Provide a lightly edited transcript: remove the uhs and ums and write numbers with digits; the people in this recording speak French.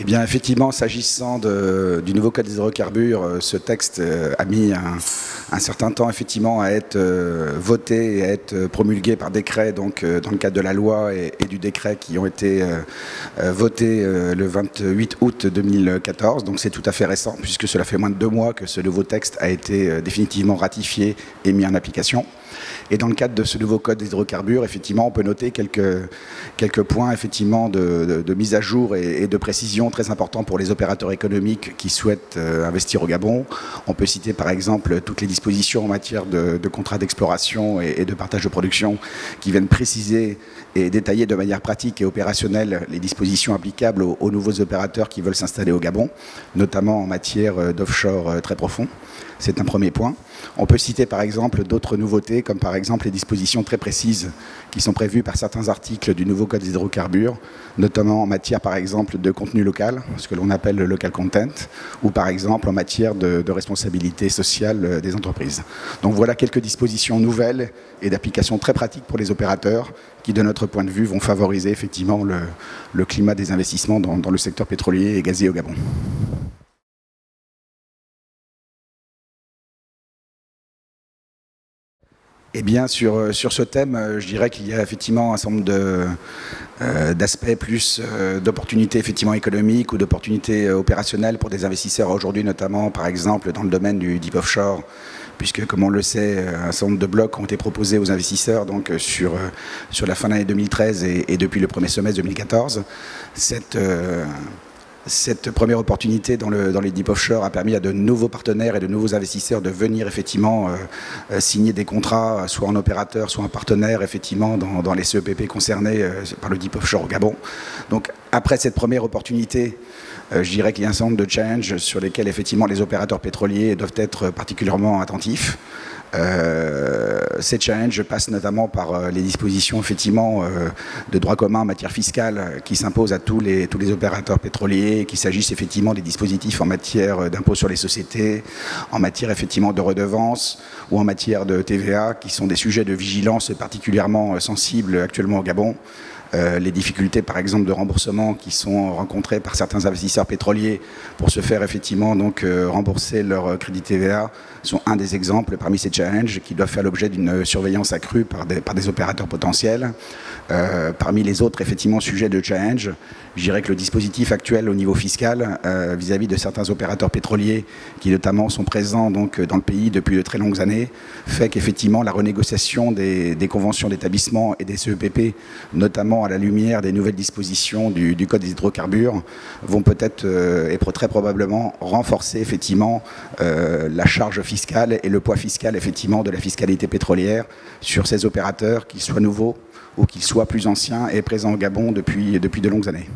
Eh bien, effectivement, s'agissant du nouveau code des hydrocarbures, ce texte a mis un certain temps effectivement à être voté et à être promulgué par décret, donc dans le cadre de la loi et du décret qui ont été votés le 28 août 2014. Donc c'est tout à fait récent, puisque cela fait moins de 2 mois que ce nouveau texte a été définitivement ratifié et mis en application. Et dans le cadre de ce nouveau code des hydrocarbures, effectivement, on peut noter quelques points effectivement de mise à jour et de précision très importants pour les opérateurs économiques qui souhaitent investir au Gabon. On peut citer par exemple toutes les dispositions en matière de contrats d'exploration et de partage de production qui viennent préciser et détailler de manière pratique et opérationnelle les dispositions applicables aux nouveaux opérateurs qui veulent s'installer au Gabon, notamment en matière d'offshore très profond. C'est un premier point. On peut citer par exemple d'autres nouveautés, comme par exemple les dispositions très précises qui sont prévues par certains articles du nouveau code des hydrocarbures, notamment en matière par exemple de contenu local, ce que l'on appelle le local content, ou par exemple en matière de responsabilité sociale des entreprises. Donc voilà quelques dispositions nouvelles et d'application très pratique pour les opérateurs qui, de notre point de vue, vont favoriser effectivement le climat des investissements dans le secteur pétrolier et gazier au Gabon. Eh bien, sur ce thème, je dirais qu'il y a effectivement un certain nombre d'aspects plus d'opportunités effectivement économiques ou d'opportunités opérationnelles pour des investisseurs aujourd'hui, notamment par exemple dans le domaine du deep offshore, puisque comme on le sait, un certain nombre de blocs ont été proposés aux investisseurs donc sur la fin de l'année 2013 et depuis le premier semestre 2014. Cette première opportunité dans les deep offshore a permis à de nouveaux partenaires et de nouveaux investisseurs de venir effectivement signer des contrats, soit en opérateur, soit en partenaire, effectivement, dans les CEPP concernés par le deep offshore au Gabon. Donc, après cette première opportunité, je dirais qu'il y a un certain nombre de challenges sur lesquels effectivement les opérateurs pétroliers doivent être particulièrement attentifs. Ces challenges passent notamment par les dispositions effectivement de droit commun en matière fiscale qui s'imposent à tous les opérateurs pétroliers, qu'il s'agisse effectivement des dispositifs en matière d'impôt sur les sociétés, en matière effectivement de redevances ou en matière de TVA, qui sont des sujets de vigilance particulièrement sensibles actuellement au Gabon. Les difficultés par exemple de remboursement qui sont rencontrées par certains investisseurs pétroliers pour se faire effectivement donc rembourser leur crédit TVA sont un des exemples parmi ces challenges qui doivent faire l'objet d'une surveillance accrue par des opérateurs potentiels. Parmi les autres effectivement sujets de challenge, je dirais que le dispositif actuel au niveau fiscal vis-à-vis de certains opérateurs pétroliers qui notamment sont présents donc dans le pays depuis de très longues années fait qu'effectivement la renégociation des conventions d'établissement et des CEPP, notamment à la lumière des nouvelles dispositions du Code des hydrocarbures, vont peut-être et très probablement renforcer effectivement la charge fiscale et le poids fiscal effectivement de la fiscalité pétrolière sur ces opérateurs, qu'ils soient nouveaux ou qu'ils soient plus anciens et présents au Gabon depuis de longues années.